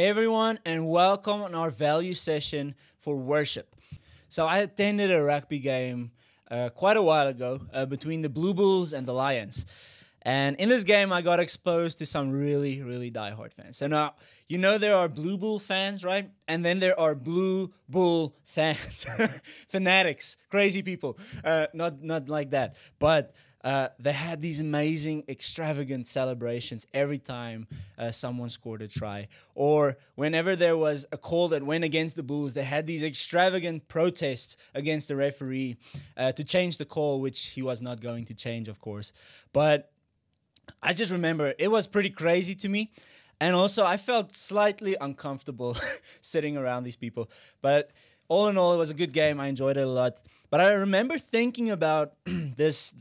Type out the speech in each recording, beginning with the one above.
Hey everyone, and welcome on our value session for worship. So I attended a rugby game quite a while ago between the Blue Bulls and the Lions. And in this game, I got exposed to some really, really diehard fans. So now, you know there are Blue Bull fans, right? And then there are Blue Bull fans, fanatics, crazy people. Not like that, but they had these amazing, extravagant celebrations every time someone scored a try. Or whenever there was a call that went against the Bulls, they had these extravagant protests against the referee to change the call, which he was not going to change, of course. But I just remember it was pretty crazy to me. And also, I felt slightly uncomfortable sitting around these people. But all in all, it was a good game. I enjoyed it a lot. But I remember thinking about this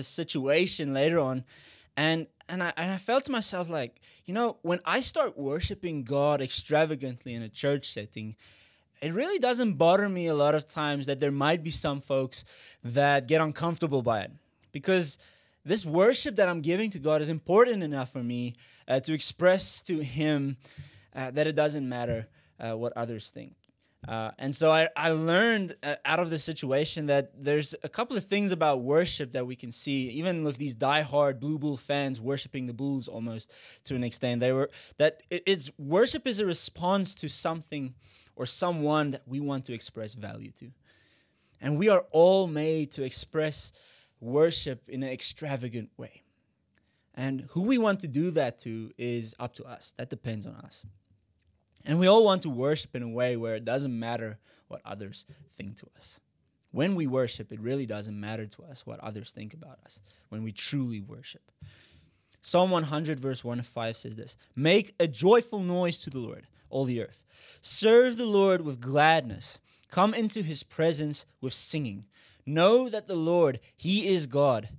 situation later on, and I felt to myself, like, you know, when I start worshiping God extravagantly in a church setting, it really doesn't bother me a lot of times that there might be some folks that get uncomfortable by it, because this worship that I'm giving to God is important enough for me to express to Him that it doesn't matter what others think. And so I learned out of this situation that there's a couple of things about worship that we can see, even with these diehard Blue Bull fans worshiping the Bulls almost to an extent. Worship is a response to something or someone that we want to express value to. And we are all made to express worship in an extravagant way. And who we want to do that to is up to us. That depends on us. And we all want to worship in a way where it doesn't matter what others think to us. When we worship, it really doesn't matter to us what others think about us, when we truly worship. Psalm 100, verse 1-5 says this: "Make a joyful noise to the Lord, all the earth. Serve the Lord with gladness. Come into His presence with singing. Know that the Lord, He is God.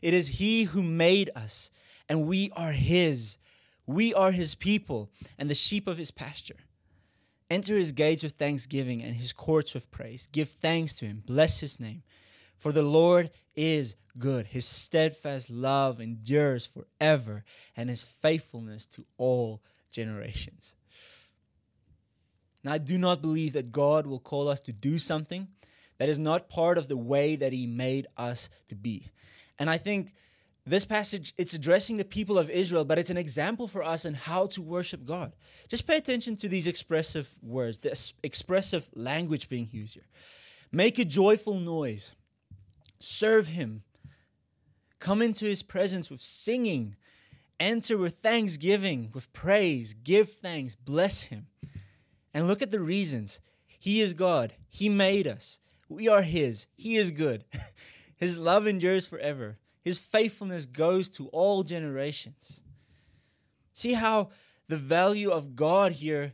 It is He who made us, and we are His. We are His people and the sheep of His pasture. Enter His gates with thanksgiving and His courts with praise. Give thanks to Him. Bless His name. For the Lord is good. His steadfast love endures forever, and His faithfulness to all generations." Now, I do not believe that God will call us to do something that is not part of the way that He made us to be. And I think this passage, it's addressing the people of Israel, but it's an example for us on how to worship God. Just pay attention to these expressive words, the expressive language being used here. Make a joyful noise. Serve Him. Come into His presence with singing. Enter with thanksgiving, with praise. Give thanks. Bless Him. And look at the reasons. He is God. He made us. We are His. He is good. His love endures forever. His faithfulness goes to all generations. See how the value of God here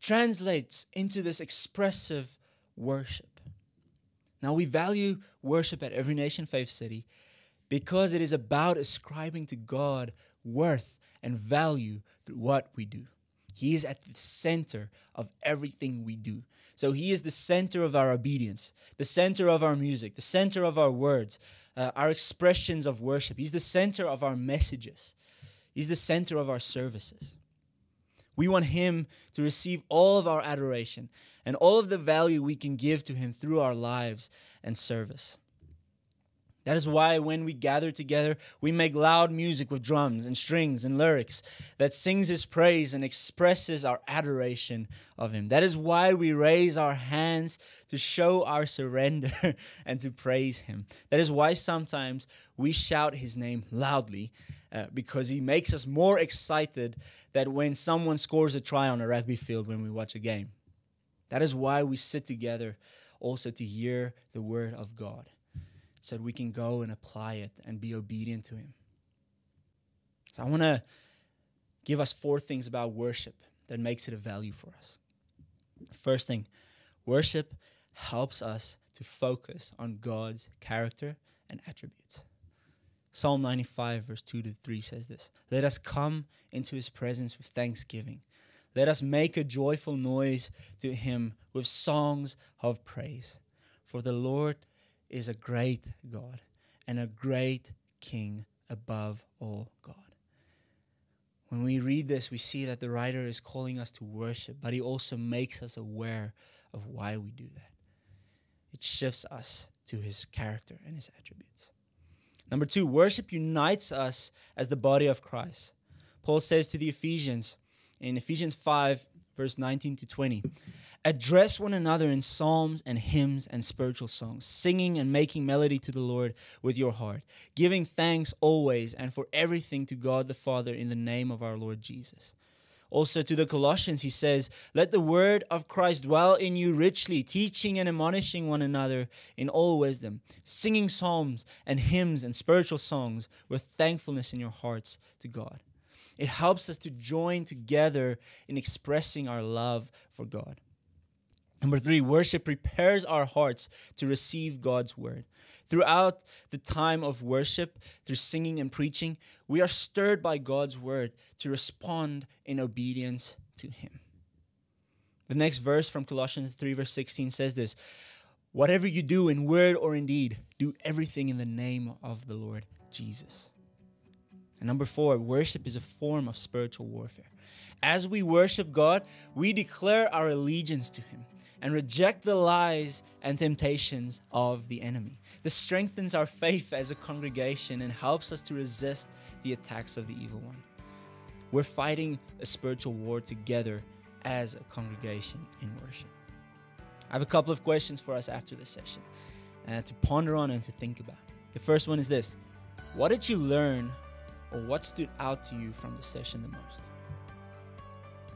translates into this expressive worship. Now, we value worship at Every Nation Faith City because it is about ascribing to God worth and value through what we do. He is at the center of everything we do. So He is the center of our obedience, the center of our music, the center of our words, our expressions of worship. He's the center of our messages. He's the center of our services. We want Him to receive all of our adoration and all of the value we can give to Him through our lives and service. That is why when we gather together, we make loud music with drums and strings and lyrics that sings His praise and expresses our adoration of Him. That is why we raise our hands to show our surrender and to praise Him. That is why sometimes we shout His name loudly, because He makes us more excited than when someone scores a try on a rugby field when we watch a game. That is why we sit together also to hear the word of God, so that we can go and apply it and be obedient to Him. So I want to give us 4 things about worship that makes it a value for us. First thing, worship helps us to focus on God's character and attributes. Psalm 95, verse 2-3 says this: "Let us come into His presence with thanksgiving. Let us make a joyful noise to Him with songs of praise. For the Lord is a great God and a great King above all God." When we read this, we see that the writer is calling us to worship, but he also makes us aware of why we do that. It shifts us to his character and his attributes. Number two, worship unites us as the body of Christ. Paul says to the Ephesians, in Ephesians 5, verse 19 to 20, address one another in psalms and hymns and spiritual songs, singing and making melody to the Lord with your heart, giving thanks always and for everything to God the Father in the name of our Lord Jesus. Also to the Colossians, he says, let the word of Christ dwell in you richly, teaching and admonishing one another in all wisdom, singing psalms and hymns and spiritual songs with thankfulness in your hearts to God. It helps us to join together in expressing our love for God. Number three, worship prepares our hearts to receive God's word. Throughout the time of worship, through singing and preaching, we are stirred by God's word to respond in obedience to him. The next verse from Colossians 3, verse 16 says this, whatever you do in word or in deed, do everything in the name of the Lord Jesus. And number four, worship is a form of spiritual warfare. As we worship God, we declare our allegiance to him and reject the lies and temptations of the enemy. This strengthens our faith as a congregation and helps us to resist the attacks of the evil one. We're fighting a spiritual war together as a congregation in worship. I have a couple of questions for us after this session to ponder on and to think about. The first one is this: what did you learn or what stood out to you from the session the most?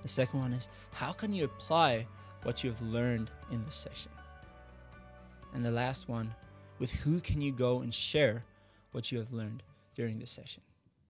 The second one is, how can you apply what you have learned in this session? And the last one, with who can you go and share what you have learned during this session?